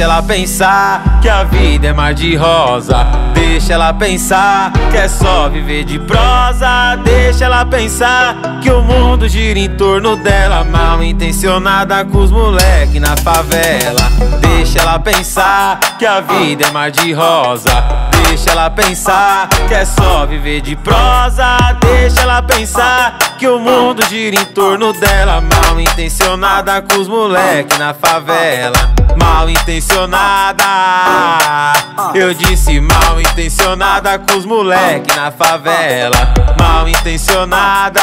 Deixa ela pensar que a vida é mar de rosa. Deixa ela pensar que é só viver de prosa. Deixa ela pensar que o mundo gira em torno dela, mal intencionada com os moleque na favela. Deixa ela pensar que a vida é mar de rosa. Deixa ela pensar que é só viver de prosa. Deixa ela pensar que o mundo gira em torno dela, mal intencionada com os moleque na favela. Mal intencionada, eu disse mal intencionada com os moleque na favela. Mal intencionada,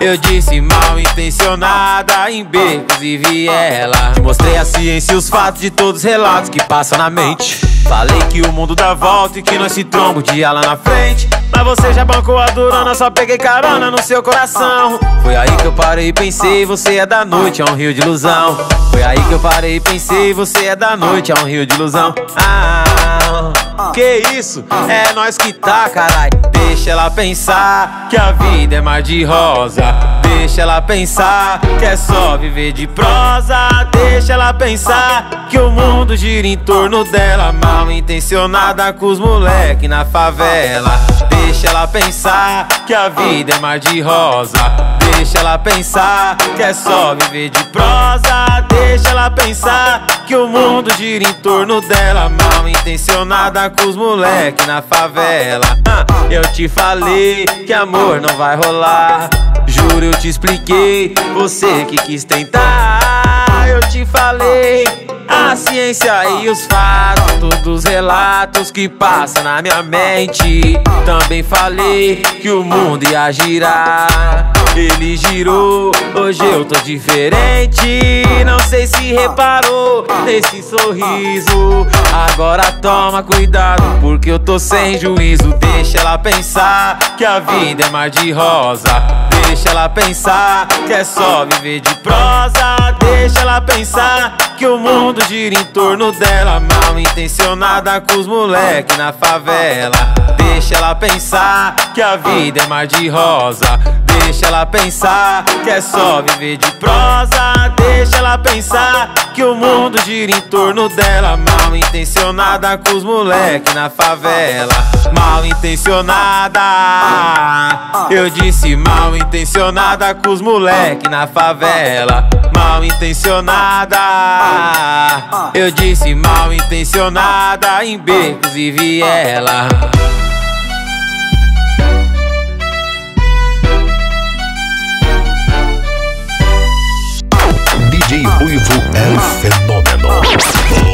eu disse mal intencionada em becos e viela. Mostrei a ciência e os fatos de todos os relatos que passam na mente. Falei que o mundo dá volta e que nós se tromba o dia lá na frente, mas você já bancou a durona, só peguei carona no seu coração. Foi aí que eu parei e pensei, você é da noite, é um rio de ilusão. Foi aí que eu parei e pensei, você é da noite, é um rio de ilusão. Ah, que isso, é nós que tá, carai. Deixa ela pensar que a vida é mar de rosa. Deixa ela pensar que é só viver de prosa. Deixa ela pensar que o mundo gira em torno dela, mal intencionada com os moleque na favela. Deixa ela pensar que a vida é mar de rosa. Deixa ela pensar que é só viver de prosa. Deixa ela pensar que o mundo gira em torno dela, mal intencionada com os moleque na favela. Eu te falei que amor não vai rolar, juro eu te expliquei, você que quis tentar. Eu te falei a ciência e os fatos, todos os relatos que passam na minha mente. Também falei que o mundo ia girar, ele girou, hoje eu tô diferente. Não sei se reparou nesse sorriso, agora toma cuidado porque eu tô sem juízo. Deixa ela pensar que a vida é mar de rosa. Deixa ela pensar que é só viver de prosa. Deixa ela pensar que o mundo gira em torno dela, mal intencionada com os moleque na favela. Deixa ela pensar que a vida é mar de rosa. Deixa ela pensar que é só viver de prosa. Deixa ela pensar que o mundo gira em torno dela, mal intencionada com os moleque na favela. Mal intencionada, eu disse mal intencionada com os moleque na favela. Mal intencionada, eu disse mal intencionada em becos e viela. DJ Ruivo é o fenômeno.